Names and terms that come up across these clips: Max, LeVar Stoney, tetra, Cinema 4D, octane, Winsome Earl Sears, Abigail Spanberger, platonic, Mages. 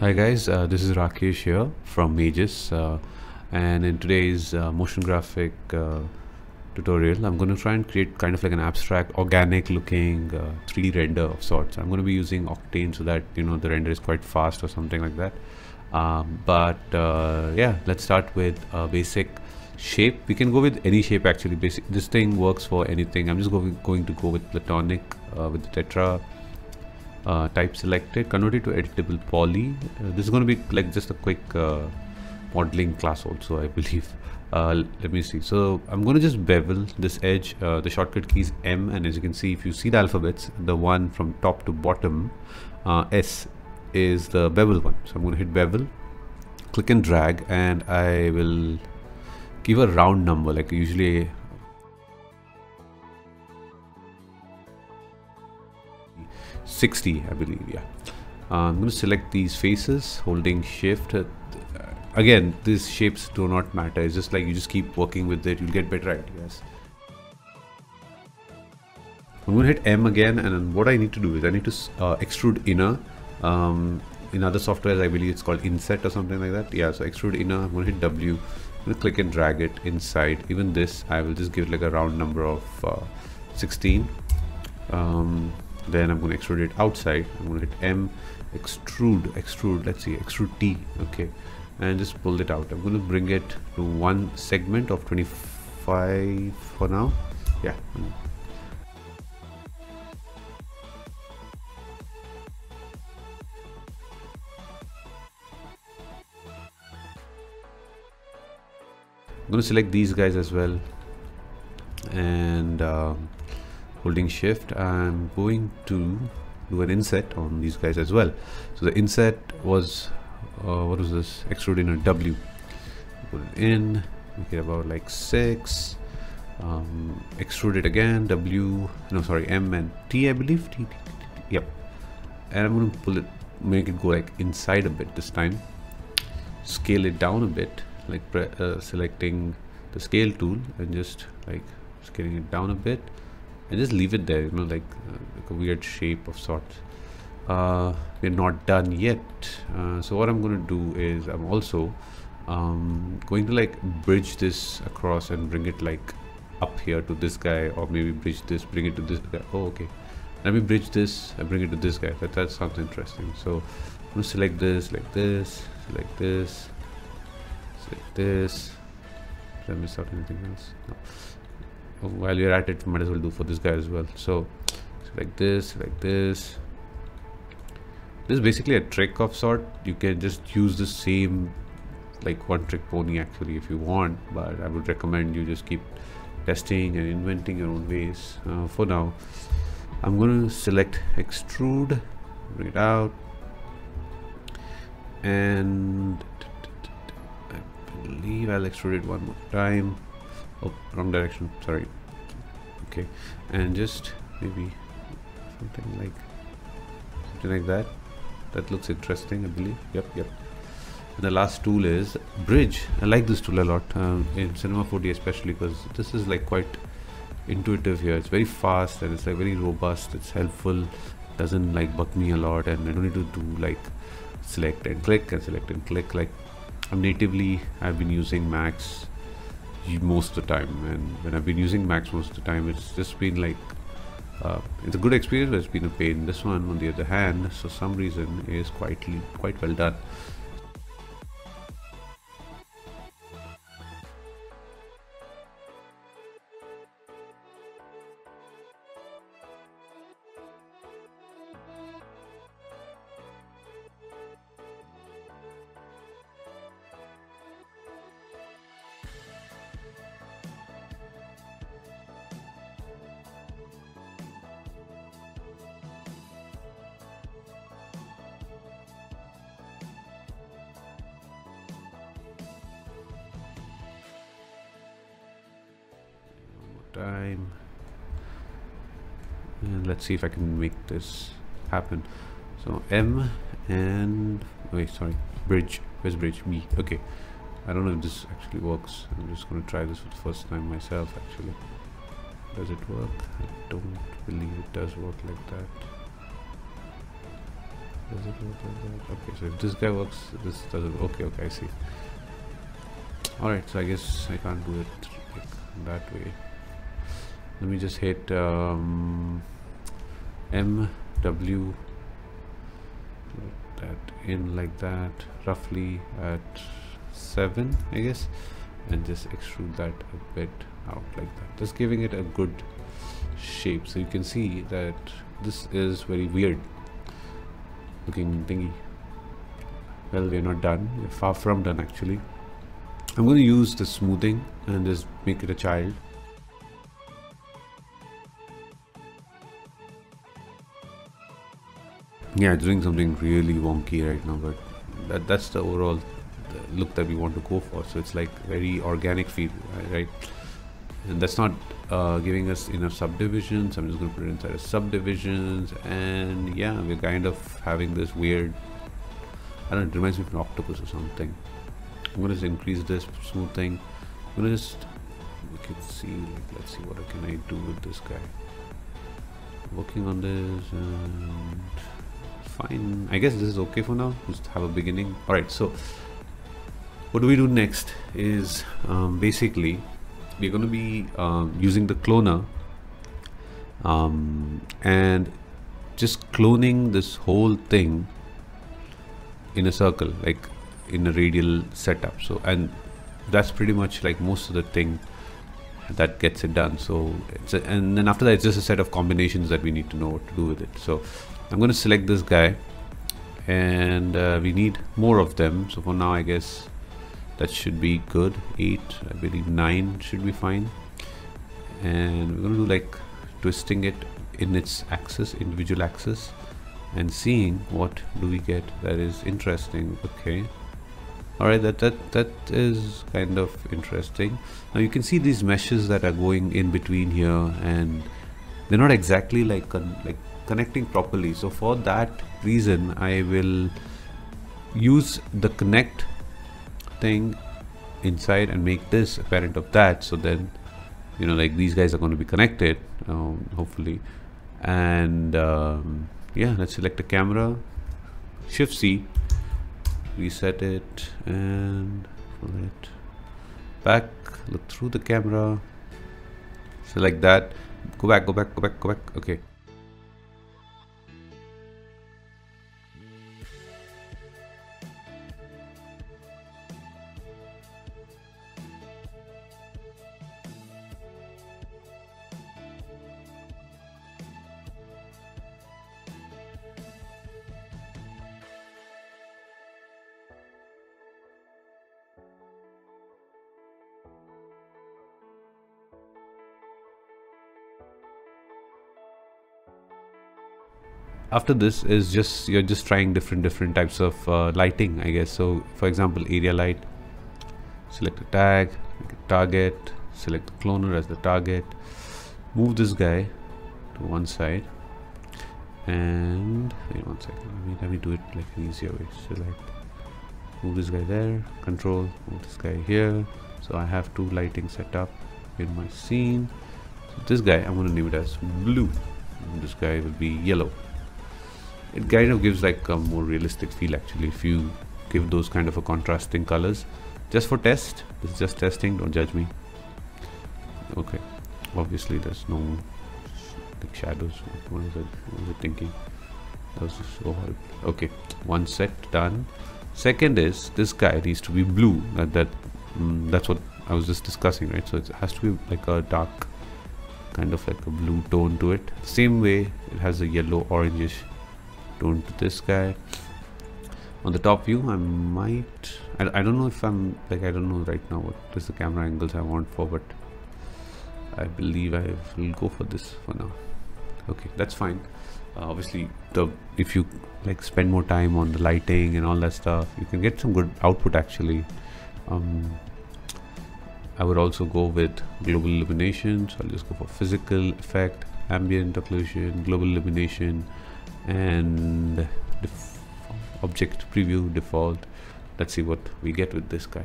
Hi guys, this is Rakesh here from Mages, and in today's motion graphic tutorial I'm going to try and create kind of like an abstract organic looking 3D render of sorts. I'm going to be using Octane so that you know the render is quite fast or something like that. Yeah, let's start with a basic shape. We can go with any shape actually. This thing works for anything. I'm just going to go with platonic with the tetra type selected, convert it to editable poly. This is going to be like just a quick modeling class also, I believe. Let me see. So I'm going to just bevel this edge. The shortcut key is M, and as you can see, if you see the alphabets, the one from top to bottom, S is the bevel one. So I'm going to hit bevel, click and drag, and I will give a round number like usually. $60, I believe. Yeah, I'm going to select these faces holding shift. Again, these shapes do not matter. It's just like you just keep working with it, you'll get better ideas. I'm going to hit M again, and what I need to do is I need to extrude inner. In other softwares I believe it's called inset or something like that. Yeah, so extrude inner. I'm going to hit W. I'm going to click and drag it inside. Even this I will just give it like a round number of 16. Then I'm going to extrude it outside. I'm going to hit M, extrude, let's see, extrude T, okay, and just pull it out. I'm going to bring it to one segment of 25 for now. Yeah, I'm going to select these guys as well, and holding shift, I'm going to do an inset on these guys as well. So the inset was what was this? Extrude in a W. Put it in, make it about like 6. Extrude it again, W, no sorry, M and T, I believe. T. Yep. And I'm going to pull it, make it go like inside a bit this time. Scale it down a bit, like selecting the scale tool and just like scaling it down a bit. And just leave it there, you know, like a weird shape of sorts. We're not done yet. So what I'm going to do is I'm also going to like bridge this across and bring it like up here to this guy, or maybe bridge this, bring it to this guy. Oh, okay. Let me bridge this and bring it to this guy. That sounds interesting. So I'm going to select this, like this, select this, select this. Did I miss out anything else? No. While you're at it, might as well do for this guy as well. So like this, like this. This is basically a trick of sort. You can just use the same like one trick pony actually if you want, but I would recommend you just keep testing and inventing your own ways. For now I'm going to select extrude, bring it out, and I believe I'll extrude it one more time. Oh, wrong direction, sorry. Okay, and just maybe something like that. That looks interesting, I believe. Yep. And the last tool is bridge. I like this tool a lot, in Cinema 4D especially, because this is like quite intuitive here. It's very fast and it's like very robust. It's helpful, doesn't like bug me a lot, and I don't need to do like select and click and select and click. Like I'm natively, I've been using Max most of the time, and when I've been using Max most of the time, it's just been like it's a good experience, but it's been a pain. This one on the other hand, for some reason, is quite well done. Time, and let's see if I can make this happen. So M and wait, sorry, bridge. Where's bridge? B. Okay, I don't know if this actually works. I'm just going to try this for the first time myself actually. Does it work? I don't believe it does work like that. Does it work like that? Okay, so if this guy works, this doesn't. Okay, I see. Alright, so I guess I can't do it like that way. Let me just hit MW, put that in like that, roughly at 7, I guess, and just extrude that a bit out like that, just giving it a good shape. So you can see that this is very weird looking thingy. Well, we're not done, we're far from done actually. I'm going to use the smoothing and just make it a child. Yeah, it's doing something really wonky right now, but that's the overall look that we want to go for. So it's like very organic feel, right? And that's not giving us enough subdivisions. I'm just going to put it inside as subdivisions, and yeah, we're kind of having this weird, I don't know, it reminds me of an octopus or something. I'm going to increase this smooth thing. I'm going to just, we can see, like, let's see what can I do with this guy. Working on this, and fine, I guess this is okay for now. Just have a beginning. Alright, so what do we do next is basically we're going to be using the cloner and just cloning this whole thing in a circle, like in a radial setup. So, and that's pretty much like most of the thing that gets it done. So it's a, and then after that it's just a set of combinations that we need to know what to do with it. So I'm going to select this guy, and we need more of them. So for now I guess that should be good. 8, I believe 9 should be fine. And we're going to do like twisting it in its axis, individual axis, and seeing what do we get that is interesting. Okay, alright, that is kind of interesting. Now you can see these meshes that are going in between here, and they're not exactly like connecting properly. So for that reason I will use the connect thing inside and make this a parent of that. So then, you know, like these guys are going to be connected, hopefully. And yeah, let's select a camera, shift C, reset it, and pull it back, look through the camera, select that, go back. Okay, after this is just, you're just trying different types of lighting, I guess. So for example, area light, select a tag, target, select the cloner as the target, move this guy to one side, and wait one second, let me do it like an easier way. Select, move this guy there, control, move this guy here. So I have two lighting set up in my scene. So this guy I'm going to name it as blue, and this guy will be yellow. It kind of gives like a more realistic feel actually if you give those kind of a contrasting colors. Just for test, this is just testing, don't judge me. Okay, obviously there's no like shadows. What was I thinking? That was so horrible. Okay, one set done. Second is this guy needs to be blue. That's what I was just discussing, right? So it has to be like a dark kind of like a blue tone to it. Same way it has a yellow orangish tone to this guy. On the top view I might, I don't know if I'm like, I don't know right now what is the camera angles I want for, but I believe I will go for this for now. Okay, that's fine. Obviously if you like spend more time on the lighting and all that stuff, you can get some good output actually. I would also go with global illumination. So I'll just go for physical effect, ambient occlusion, global illumination, and object preview default. Let's see what we get with this guy.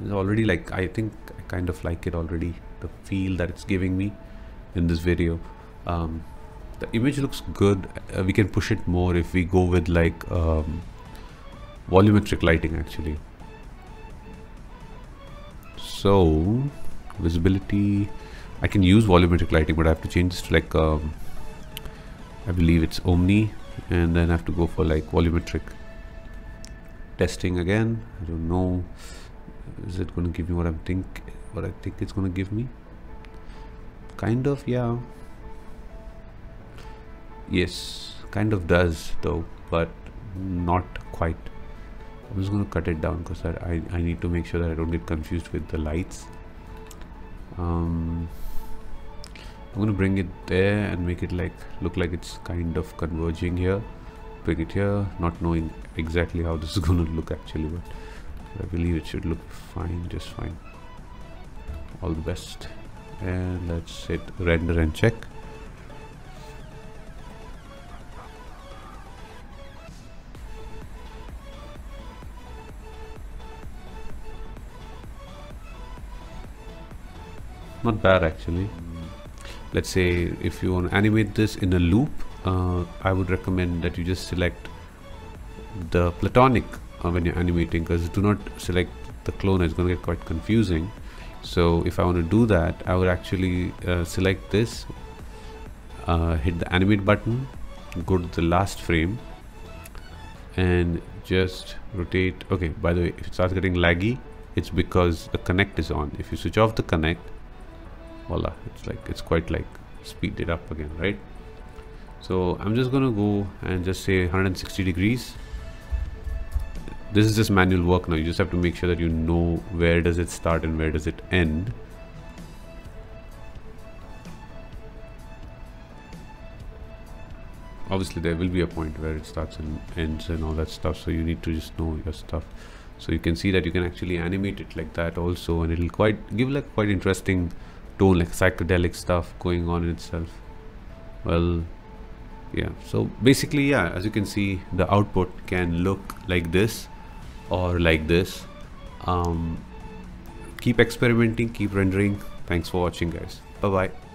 It's already like, I think I kind of like it already, the feel that it's giving me in this video. The image looks good. We can push it more if we go with like volumetric lighting actually. So visibility, I can use volumetric lighting, but I have to change this to like I believe it's omni, and then I have to go for like volumetric. Testing again. I don't know, is it going to give me what I think it's going to give me? Kind of, yeah. Yes, kind of does though, but not quite. I'm just going to cut it down because I need to make sure that I don't get confused with the lights. I'm going to bring it there and make it like look like it's kind of converging here. Bring it here, not knowing exactly how this is going to look actually, but I believe it should look fine, just fine. All the best. And let's hit render and check. Not bad actually. Let's say if you want to animate this in a loop, I would recommend that you just select the platonic when you're animating, because do not select the clone, it's going to get quite confusing. So if I want to do that, I would actually select this, hit the animate button, go to the last frame and just rotate. Okay, by the way, if it starts getting laggy, it's because the connect is on. If you switch off the connect, voila, it's like it's quite like speeded up again, right? So I'm just gonna go and just say 160 degrees. This is just manual work now. You just have to make sure that you know where does it start and where does it end. Obviously there will be a point where it starts and ends and all that stuff, so you need to just know your stuff. So you can see that you can actually animate it like that also, and it'll quite give like quite interesting tone, like psychedelic stuff going on in itself. Well, yeah, so basically, yeah, as you can see, the output can look like this or like this. Keep experimenting, keep rendering. Thanks for watching guys. Bye bye.